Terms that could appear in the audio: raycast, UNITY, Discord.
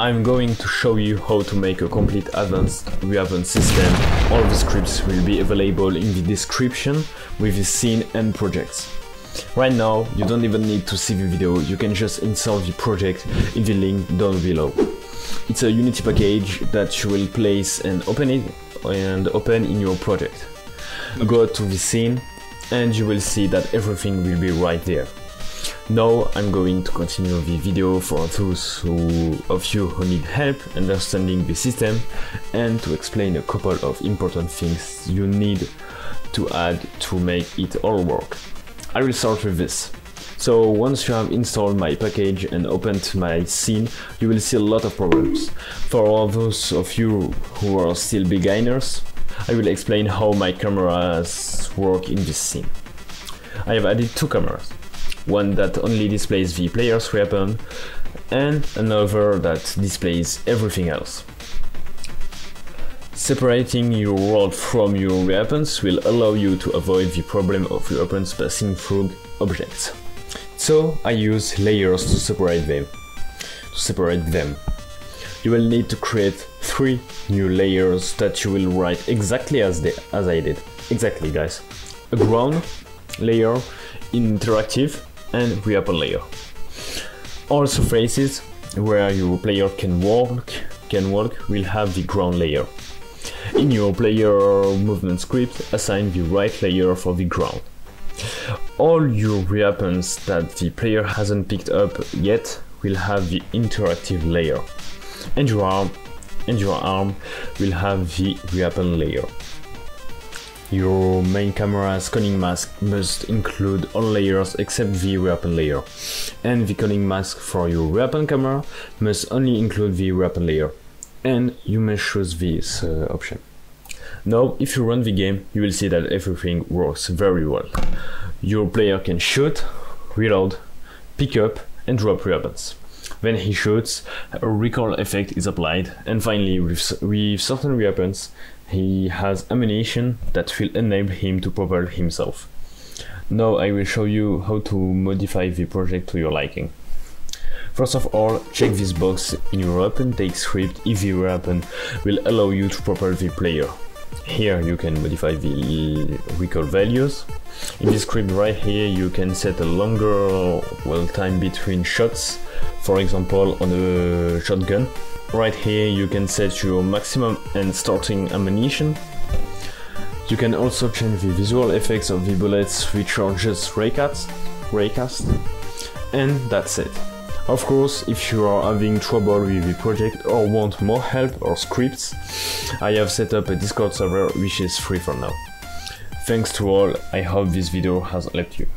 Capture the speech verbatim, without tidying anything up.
I'm going to show you how to make a complete advanced Reaven system. All the scripts will be available in the description with the scene and projects. Right now, you don't even need to see the video, you can just install the project in the link down below. It's a Unity package that you will place and open it and open in your project. Go to the scene and you will see that everything will be right there. Now I'm going to continue the video for those who, of you who need help understanding the system and to explain a couple of important things you need to add to make it all work. I will start with this. So once you have installed my package and opened my scene, you will see a lot of problems. For all those of you who are still beginners, I will explain how my cameras work in this scene. I have added two cameras, one that only displays the player's weapon and another that displays everything else. Separating your world from your weapons will allow you to avoid the problem of weapons passing through objects. So I use layers to separate them. To separate them. You will need to create three new layers that you will write exactly as, they, as I did. Exactly, guys. A ground layer, interactive and weapon layer. All surfaces where your player can walk, can walk will have the ground layer. In your player movement script, assign the right layer for the ground. All your weapons that the player hasn't picked up yet will have the interactive layer, and your arm and your arm will have the weapon layer. Your main camera's cloning mask must include all layers except the weapon layer, and the cloning mask for your weapon camera must only include the weapon layer, and you may choose this uh, option. Now, if you run the game, you will see that everything works very well. Your player can shoot, reload, pick up and drop weapons. When he shoots, a recoil effect is applied, and finally with, with certain weapons, he has ammunition that will enable him to propel himself. Now I will show you how to modify the project to your liking. First of all, check this box in your OpenTake script if the weapon will allow you to propel the player. Here you can modify the recoil values. In this script right here you can set a longer well time between shots, for example on a shotgun. Right here you can set your maximum and starting ammunition. You can also change the visual effects of the bullets, which are just raycast, raycast. And that's it. Of course, if you are having trouble with the project or want more help or scripts, I have set up a Discord server which is free for now. Thanks to all, I hope this video has helped you.